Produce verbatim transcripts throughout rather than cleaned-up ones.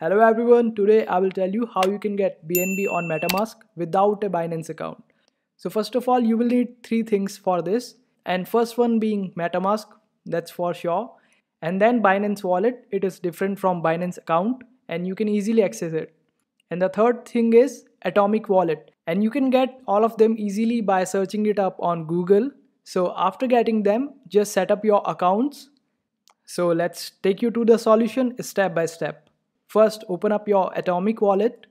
Hello everyone, today I will tell you how you can get B N B on MetaMask without a Binance account. So first of all, you will need three things for this, and first one being MetaMask, that's for sure. And then Binance Wallet, it is different from Binance account and you can easily access it. And the third thing is Atomic Wallet, and you can get all of them easily by searching it up on Google. So after getting them, just set up your accounts. So let's take you to the solution step by step. First, open up your Atomic Wallet,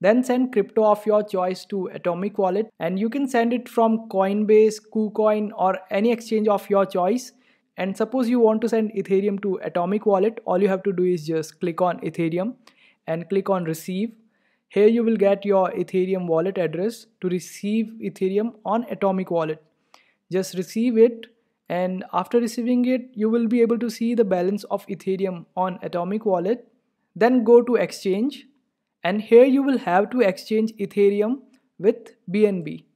then send crypto of your choice to Atomic Wallet, and you can send it from Coinbase, KuCoin or any exchange of your choice. And suppose you want to send Ethereum to Atomic Wallet, all you have to do is just click on Ethereum and click on receive. Here you will get your Ethereum wallet address to receive Ethereum on Atomic Wallet. Just receive it, and after receiving it you will be able to see the balance of Ethereum on Atomic Wallet. Then go to exchange, and here you will have to exchange Ethereum with B N B.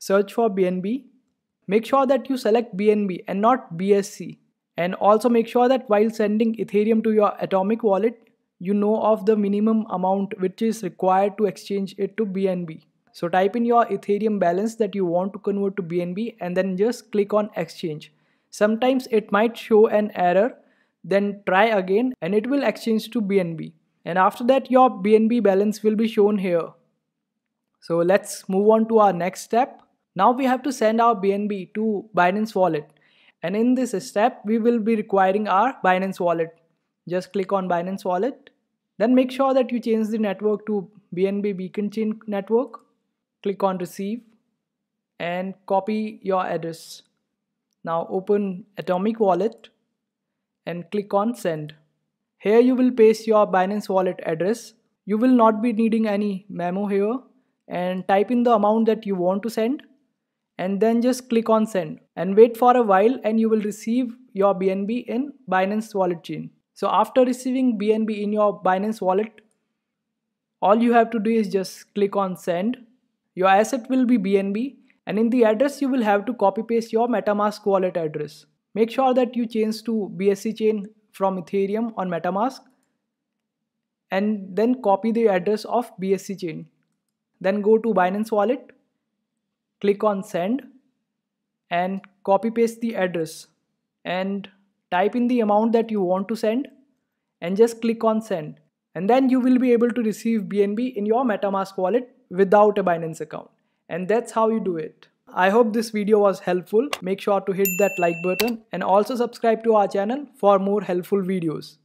Search for B N B. Make sure that you select B N B and not B S C, and also make sure that while sending Ethereum to your Atomic Wallet, you know of the minimum amount which is required to exchange it to B N B. So type in your Ethereum balance that you want to convert to B N B and then just click on exchange. Sometimes it might show an error. Then try again and it will exchange to B N B, and after that your B N B balance will be shown here. So let's move on to our next step. Now we have to send our B N B to Binance Wallet, and in this step we will be requiring our Binance Wallet. Just click on Binance Wallet, then make sure that you change the network to B N B Beacon Chain Network. Click on receive and copy your address. Now open Atomic Wallet and click on send. Here you will paste your Binance Wallet address. You will not be needing any memo here, and type in the amount that you want to send and then just click on send, and wait for a while and you will receive your B N B in Binance Wallet chain. So after receiving B N B in your Binance Wallet, all you have to do is just click on send. Your asset will be B N B, and in the address you will have to copy paste your MetaMask wallet address. Make sure that you change to B S C chain from Ethereum on MetaMask and then copy the address of B S C chain. Then go to Binance Wallet, click on send and copy paste the address, and type in the amount that you want to send and just click on send, and then you will be able to receive B N B in your MetaMask wallet without a Binance account. And that's how you do it. I hope this video was helpful. Make sure to hit that like button and also subscribe to our channel for more helpful videos.